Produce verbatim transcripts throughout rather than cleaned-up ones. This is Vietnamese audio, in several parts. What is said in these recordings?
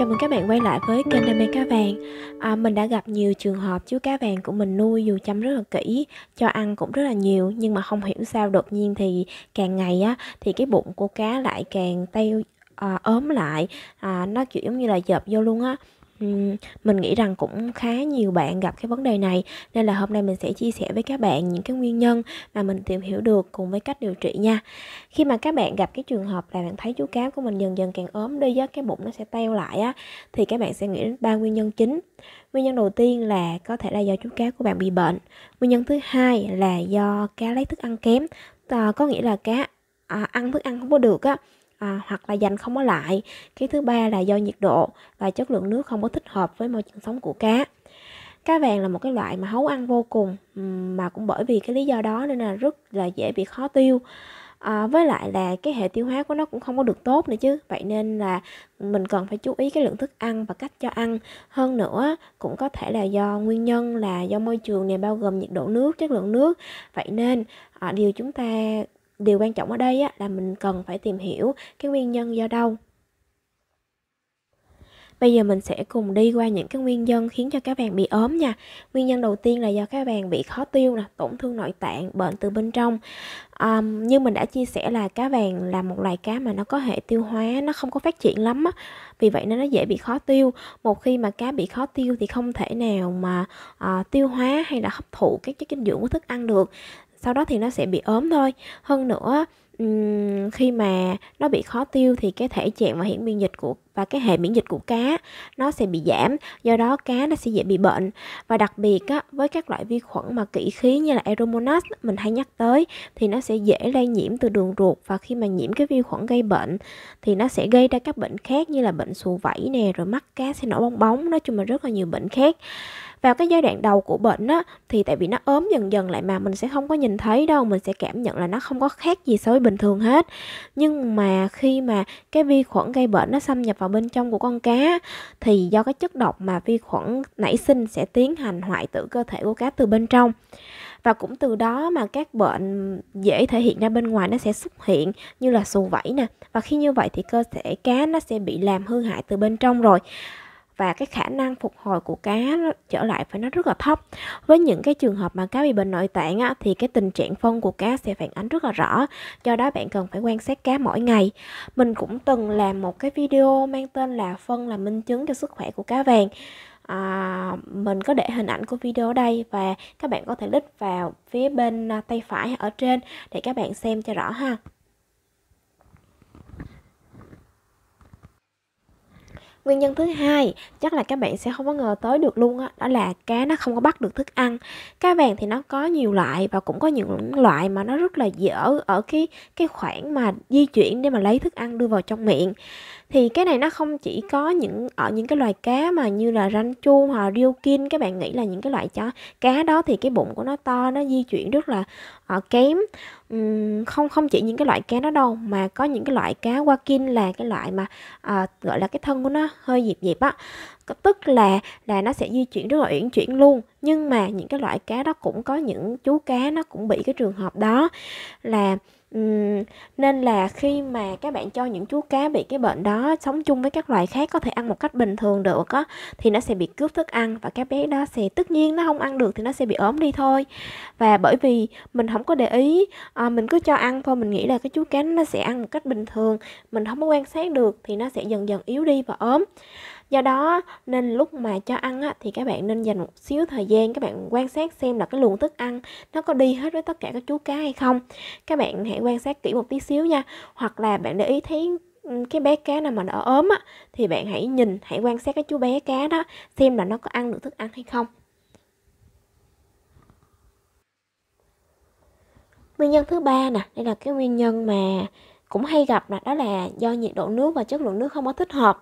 Chào mừng các bạn quay lại với kênh Đam Mê Cá Vàng. à, Mình đã gặp nhiều trường hợp chú cá vàng của mình nuôi dù chăm rất là kỹ, cho ăn cũng rất là nhiều, nhưng mà không hiểu sao đột nhiên thì càng ngày á, thì cái bụng của cá lại càng teo à, ốm lại à, nó kiểu giống như là dợp vô luôn á. Mình nghĩ rằng cũng khá nhiều bạn gặp cái vấn đề này, nên là hôm nay mình sẽ chia sẻ với các bạn những cái nguyên nhân mà mình tìm hiểu được cùng với cách điều trị nha. Khi mà các bạn gặp cái trường hợp là bạn thấy chú cá của mình dần dần càng ốm đi á, cái bụng nó sẽ teo lại á, thì các bạn sẽ nghĩ đến ba nguyên nhân chính. Nguyên nhân đầu tiên là có thể là do chú cá của bạn bị bệnh. Nguyên nhân thứ hai là do cá lấy thức ăn kém, à, có nghĩa là cá à, ăn thức ăn không có được á, À, hoặc là dành không có lại. Cái thứ ba là do nhiệt độ và chất lượng nước không có thích hợp với môi trường sống của cá. Cá vàng là một cái loại mà hấu ăn vô cùng, mà cũng bởi vì cái lý do đó nên là rất là dễ bị khó tiêu. À, với lại là cái hệ tiêu hóa của nó cũng không có được tốt nữa chứ. Vậy nên là mình cần phải chú ý cái lượng thức ăn và cách cho ăn. Hơn nữa cũng có thể là do nguyên nhân là do môi trường này, bao gồm nhiệt độ nước, chất lượng nước. Vậy nên à, điều chúng ta Điều quan trọng ở đây á, là mình cần phải tìm hiểu cái nguyên nhân do đâu. Bây giờ mình sẽ cùng đi qua những cái nguyên nhân khiến cho cá vàng bị ốm nha. Nguyên nhân đầu tiên là do cá vàng bị khó tiêu nè, tổn thương nội tạng, bệnh từ bên trong. À, như mình đã chia sẻ là cá vàng là một loài cá mà nó có hệ tiêu hóa, nó không có phát triển lắm á. Vì vậy nên nó dễ bị khó tiêu. Một khi mà cá bị khó tiêu thì không thể nào mà à, tiêu hóa hay là hấp thụ các chất dinh dưỡng của thức ăn được. Sau đó thì nó sẽ bị ốm thôi. Hơn nữa, khi mà nó bị khó tiêu thì cái thể trạng và hệ miễn dịch của và cái hệ miễn dịch của cá nó sẽ bị giảm, do đó cá nó sẽ dễ bị bệnh. Và đặc biệt á, với các loại vi khuẩn mà kỵ khí như là aeromonas mình hay nhắc tới, thì nó sẽ dễ lây nhiễm từ đường ruột, và khi mà nhiễm cái vi khuẩn gây bệnh thì nó sẽ gây ra các bệnh khác như là bệnh sùi vẩy nè, rồi mắt cá sẽ nổi bong bóng, nói chung là rất là nhiều bệnh khác. Vào cái giai đoạn đầu của bệnh á, thì tại vì nó ốm dần dần lại mà mình sẽ không có nhìn thấy đâu, mình sẽ cảm nhận là nó không có khác gì so với bình thường hết. Nhưng mà khi mà cái vi khuẩn gây bệnh nó xâm nhập vào bên trong của con cá, thì do cái chất độc mà vi khuẩn nảy sinh sẽ tiến hành hoại tử cơ thể của cá từ bên trong. Và cũng từ đó mà các bệnh dễ thể hiện ra bên ngoài nó sẽ xuất hiện, như là sùi vẩy nè. Và khi như vậy thì cơ thể cá nó sẽ bị làm hư hại từ bên trong rồi, và cái khả năng phục hồi của cá nó trở lại phải nó rất là thấp. Với những cái trường hợp mà cá bị bệnh nội tạng á, thì cái tình trạng phân của cá sẽ phản ánh rất là rõ, do đó bạn cần phải quan sát cá mỗi ngày. Mình cũng từng làm một cái video mang tên là Phân là minh chứng cho sức khỏe của cá vàng. À, mình có để hình ảnh của video ở đây, và các bạn có thể click vào phía bên tay phải ở trên để các bạn xem cho rõ ha. Nguyên nhân thứ hai chắc là các bạn sẽ không có ngờ tới được luôn á, đó, đó là cá nó không có bắt được thức ăn. Cá vàng thì nó có nhiều loại, và cũng có những loại mà nó rất là dở ở cái cái khoảng mà di chuyển để mà lấy thức ăn đưa vào trong miệng. Thì cái này nó không chỉ có những ở những cái loài cá mà như là Ranchu hoặc Ryukin. Các bạn nghĩ là những cái loại chó cá đó thì cái bụng của nó to, nó di chuyển rất là uh, kém. Uhm, không không chỉ những cái loại cá đó đâu, mà có những cái loại cá Ryukin là cái loại mà uh, gọi là cái thân của nó hơi dịp dịp á, tức là là nó sẽ di chuyển rất là uyển chuyển luôn. Nhưng mà những cái loại cá đó cũng có những chú cá nó cũng bị cái trường hợp đó là Uhm, nên là khi mà các bạn cho những chú cá bị cái bệnh đó sống chung với các loài khác có thể ăn một cách bình thường được á, thì nó sẽ bị cướp thức ăn, và các bé đó sẽ tất nhiên nó không ăn được thì nó sẽ bị ốm đi thôi. Và bởi vì mình không có để ý, à, mình cứ cho ăn thôi, mình nghĩ là cái chú cá nó sẽ ăn một cách bình thường, mình không có quan sát được thì nó sẽ dần dần yếu đi và ốm. Do đó nên lúc mà cho ăn á, thì các bạn nên dành một xíu thời gian, các bạn quan sát xem là cái luồng thức ăn nó có đi hết với tất cả các chú cá hay không. Các bạn hãy quan sát kỹ một tí xíu nha. Hoặc là bạn để ý thấy cái bé cá nào mà nó ốm á, thì bạn hãy nhìn, hãy quan sát cái chú bé cá đó xem là nó có ăn được thức ăn hay không. Nguyên nhân thứ ba nè, đây là cái nguyên nhân mà cũng hay gặp là đó là do nhiệt độ nước và chất lượng nước không có thích hợp.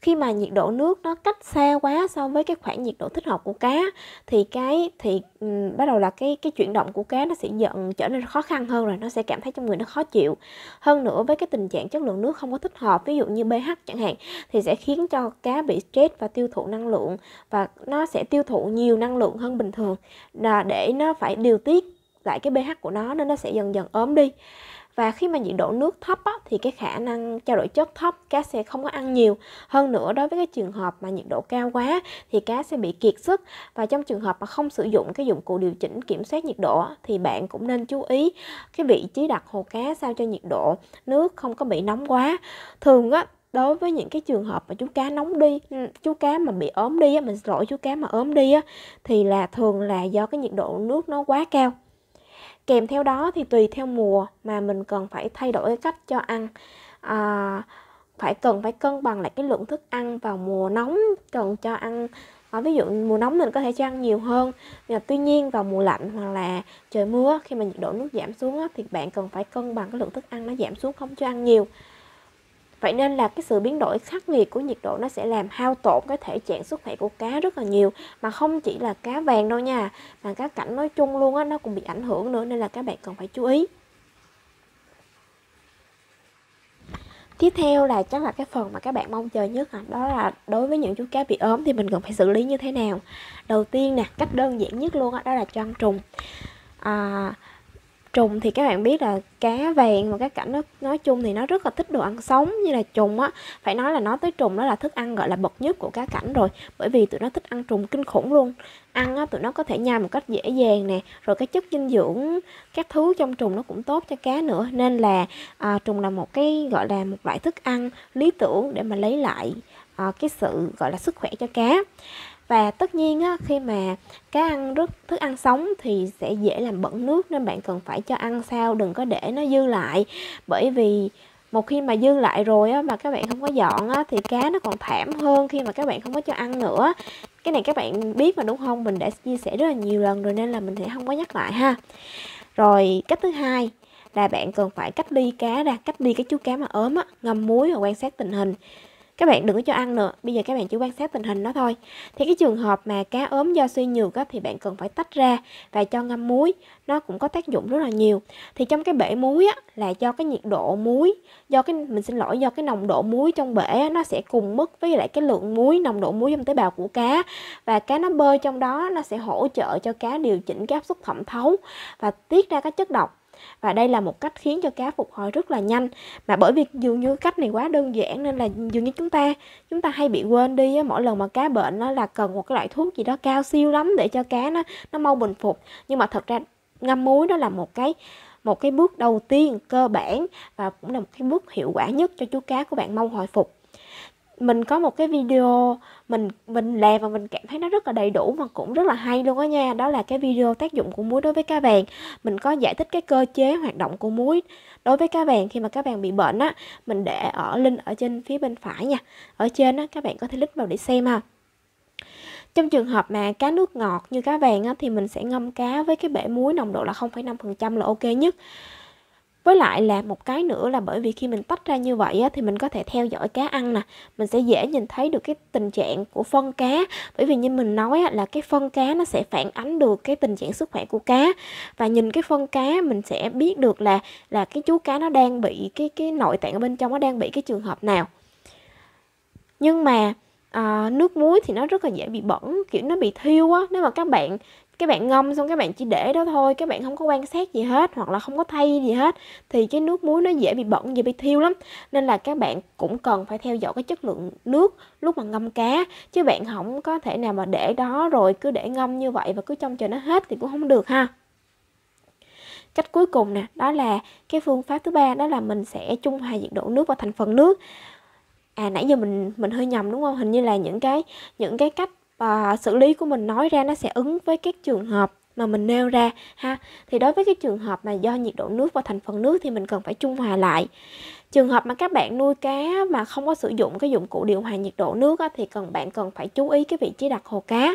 Khi mà nhiệt độ nước nó cách xa quá so với cái khoảng nhiệt độ thích hợp của cá, thì cái thì um, bắt đầu là cái cái chuyển động của cá nó sẽ dần trở nên khó khăn hơn, rồi nó sẽ cảm thấy trong người nó khó chịu. Hơn nữa với cái tình trạng chất lượng nước không có thích hợp, ví dụ như pH chẳng hạn, thì sẽ khiến cho cá bị stress và tiêu thụ năng lượng, và nó sẽ tiêu thụ nhiều năng lượng hơn bình thường để nó phải điều tiết lại cái pH của nó, nên nó sẽ dần dần ốm đi. Và khi mà nhiệt độ nước thấp á, thì cái khả năng trao đổi chất thấp, cá sẽ không có ăn nhiều. Hơn nữa, đối với cái trường hợp mà nhiệt độ cao quá thì cá sẽ bị kiệt sức. Và trong trường hợp mà không sử dụng cái dụng cụ điều chỉnh kiểm soát nhiệt độ thì bạn cũng nên chú ý cái vị trí đặt hồ cá sao cho nhiệt độ nước không có bị nóng quá. Thường á, đối với những cái trường hợp mà chú cá nóng đi, chú cá mà bị ốm đi á, mình xin lỗi chú cá mà ốm đi á, thì là thường là do cái nhiệt độ nước nó quá cao. Kèm theo đó thì tùy theo mùa mà mình cần phải thay đổi cách cho ăn. À, phải cần phải cân bằng lại cái lượng thức ăn vào mùa nóng, cần cho ăn, à, ví dụ mùa nóng mình có thể cho ăn nhiều hơn. Nhưng tuy nhiên vào mùa lạnh hoặc là trời mưa, khi mà nhiệt độ nước giảm xuống á, thì bạn cần phải cân bằng cái lượng thức ăn nó giảm xuống, không cho ăn nhiều. Vậy nên là cái sự biến đổi khắc nghiệt của nhiệt độ nó sẽ làm hao tổn cái thể trạng sức khỏe của cá rất là nhiều. Mà không chỉ là cá vàng đâu nha, mà cá cảnh nói chung luôn á, nó cũng bị ảnh hưởng nữa, nên là các bạn cần phải chú ý. Tiếp theo là chắc là cái phần mà các bạn mong chờ nhất, đó là đối với những chú cá bị ốm thì mình cần phải xử lý như thế nào. Đầu tiên nè, cách đơn giản nhất luôn á, đó là cho ăn trùng. À... Trùng thì các bạn biết là cá vàng và cá cảnh nó, nói chung thì nó rất là thích đồ ăn sống như là trùng á. Phải nói là nói tới trùng đó là thức ăn gọi là bậc nhất của cá cảnh rồi. Bởi vì tụi nó thích ăn trùng kinh khủng luôn. Ăn á, tụi nó có thể nhai một cách dễ dàng nè. Rồi cái chất dinh dưỡng, các thứ trong trùng nó cũng tốt cho cá nữa. Nên là à, trùng là một cái gọi là một loại thức ăn lý tưởng để mà lấy lại à, cái sự gọi là sức khỏe cho cá. Và tất nhiên á, khi mà cá ăn rất thức ăn sống thì sẽ dễ làm bẩn nước, nên bạn cần phải cho ăn sao đừng có để nó dư lại. Bởi vì một khi mà dư lại rồi á, mà các bạn không có dọn á, thì cá nó còn thảm hơn khi mà các bạn không có cho ăn nữa. Cái này các bạn biết mà đúng không, mình đã chia sẻ rất là nhiều lần rồi nên là mình sẽ không có nhắc lại ha. Rồi cách thứ hai là bạn cần phải cách ly cá ra, cách ly cái chú cá mà ốm á, ngâm muối và quan sát tình hình. Các bạn đừng có cho ăn nữa, bây giờ các bạn chỉ quan sát tình hình đó thôi. Thì cái trường hợp mà cá ốm do suy nhược á, thì bạn cần phải tách ra và cho ngâm muối. Nó cũng có tác dụng rất là nhiều. Thì trong cái bể muối á, là do cái nhiệt độ muối, do cái mình xin lỗi do cái nồng độ muối trong bể á, nó sẽ cùng mức với lại cái lượng muối, nồng độ muối trong tế bào của cá. Và cá nó bơi trong đó, nó sẽ hỗ trợ cho cá điều chỉnh cái áp suất thẩm thấu và tiết ra các chất độc. Và đây là một cách khiến cho cá phục hồi rất là nhanh. Mà bởi vì dường như cách này quá đơn giản nên là dường như chúng ta Chúng ta hay bị quên đi á. Mỗi lần mà cá bệnh nó là cần một cái loại thuốc gì đó cao siêu lắm để cho cá nó, nó mau bình phục. Nhưng mà thật ra ngâm muối đó là một cái Một cái bước đầu tiên cơ bản, và cũng là một cái bước hiệu quả nhất cho chú cá của bạn mau hồi phục. Mình có một cái video mình mình làm và mình cảm thấy nó rất là đầy đủ mà cũng rất là hay luôn á nha. Đó là cái video tác dụng của muối đối với cá vàng. Mình có giải thích cái cơ chế hoạt động của muối đối với cá vàng khi mà cá vàng bị bệnh á. Mình để ở link ở trên phía bên phải nha. Ở trên á, các bạn có thể click vào để xem ha. Trong trường hợp mà cá nước ngọt như cá vàng á, thì mình sẽ ngâm cá với cái bể muối nồng độ là không phẩy năm phần trăm là ok nhất. Với lại là một cái nữa là bởi vì khi mình tách ra như vậy á, thì mình có thể theo dõi cá ăn nè. Mình sẽ dễ nhìn thấy được cái tình trạng của phân cá. Bởi vì như mình nói á, là cái phân cá nó sẽ phản ánh được cái tình trạng sức khỏe của cá. Và nhìn cái phân cá mình sẽ biết được là là cái chú cá nó đang bị cái cái nội tạng ở bên trong nó đang bị cái trường hợp nào. Nhưng mà à, nước muối thì nó rất là dễ bị bẩn, kiểu nó bị thiêu á. Nếu mà các bạn các bạn ngâm xong các bạn chỉ để đó thôi, các bạn không có quan sát gì hết hoặc là không có thay gì hết, thì cái nước muối nó dễ bị bẩn, dễ bị thiêu lắm. Nên là các bạn cũng cần phải theo dõi cái chất lượng nước lúc mà ngâm cá. Chứ bạn không có thể nào mà để đó rồi cứ để ngâm như vậy và cứ trông chờ nó hết thì cũng không được ha. Cách cuối cùng nè, đó là cái phương pháp thứ ba, đó là mình sẽ trung hòa nhiệt độ nước và thành phần nước. À nãy giờ mình mình hơi nhầm đúng không? Hình như là những cái những cái cách và xử lý của mình nói ra nó sẽ ứng với các trường hợp mà mình nêu ra ha. Thì đối với cái trường hợp mà do nhiệt độ nước và thành phần nước thì mình cần phải trung hòa lại. Trường hợp mà các bạn nuôi cá mà không có sử dụng cái dụng cụ điều hòa nhiệt độ nước á, thì cần bạn cần phải chú ý cái vị trí đặt hồ cá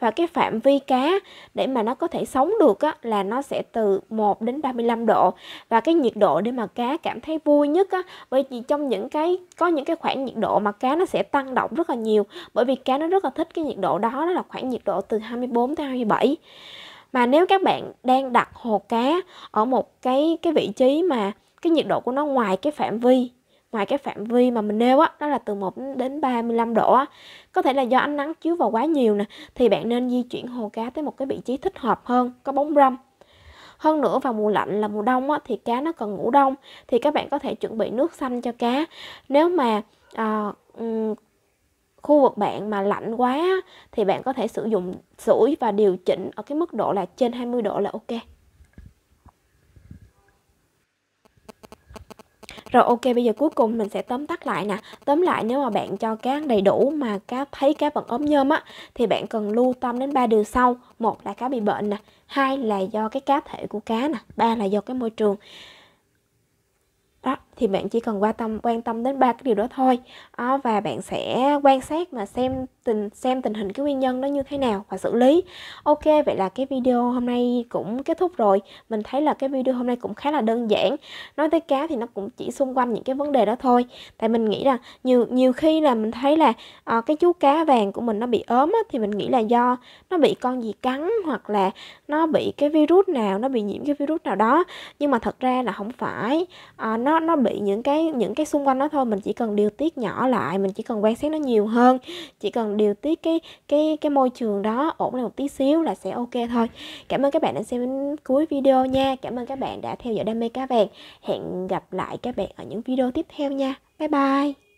và cái phạm vi cá để mà nó có thể sống được á, là nó sẽ từ một đến ba mươi lăm độ. Và cái nhiệt độ để mà cá cảm thấy vui nhất á, bởi vì trong những cái có những cái khoảng nhiệt độ mà cá nó sẽ tăng động rất là nhiều, bởi vì cá nó rất là thích cái nhiệt độ đó, đó là khoảng nhiệt độ từ hai mươi bốn tới hai mươi bảy. Mà nếu các bạn đang đặt hồ cá ở một cái cái vị trí mà cái nhiệt độ của nó ngoài cái phạm vi Ngoài cái phạm vi mà mình nêu á, đó là từ một đến ba mươi lăm độ á, có thể là do ánh nắng chiếu vào quá nhiều nè, thì bạn nên di chuyển hồ cá tới một cái vị trí thích hợp hơn, có bóng râm. Hơn nữa vào mùa lạnh là mùa đông á, thì cá nó cần ngủ đông, thì các bạn có thể chuẩn bị nước xanh cho cá. Nếu mà à, um, khu vực bạn mà lạnh quá thì bạn có thể sử dụng sủi và điều chỉnh ở cái mức độ là trên hai mươi độ là ok. Rồi ok, bây giờ cuối cùng mình sẽ tóm tắt lại nè. Tóm lại, nếu mà bạn cho cá đầy đủ mà cá thấy cá vẫn ốm nhôm á, thì bạn cần lưu tâm đến ba điều sau. Một là cá bị bệnh nè, hai là do cái cá thể của cá nè, ba là do cái môi trường. Đó, thì bạn chỉ cần quan tâm quan tâm đến ba cái điều đó thôi. À, và bạn sẽ quan sát mà xem tình xem tình hình cái nguyên nhân nó như thế nào và xử lý. Ok, vậy là cái video hôm nay cũng kết thúc rồi. Mình thấy là cái video hôm nay cũng khá là đơn giản. Nói tới cá thì nó cũng chỉ xung quanh những cái vấn đề đó thôi. Tại mình nghĩ là nhiều nhiều khi là mình thấy là à, cái chú cá vàng của mình nó bị ốm á, thì mình nghĩ là do nó bị con gì cắn, hoặc là nó bị cái virus nào, nó bị nhiễm cái virus nào đó. Nhưng mà thật ra là không phải. À, nó nó bị những cái những cái xung quanh đó thôi. Mình chỉ cần điều tiết nhỏ lại, mình chỉ cần quan sát nó nhiều hơn, chỉ cần điều tiết cái cái cái môi trường đó ổn lại một tí xíu là sẽ ok thôi. Cảm ơn các bạn đã xem đến cuối video nha. Cảm ơn các bạn đã theo dõi Đam Mê Cá Vàng. Hẹn gặp lại các bạn ở những video tiếp theo nha. Bye bye.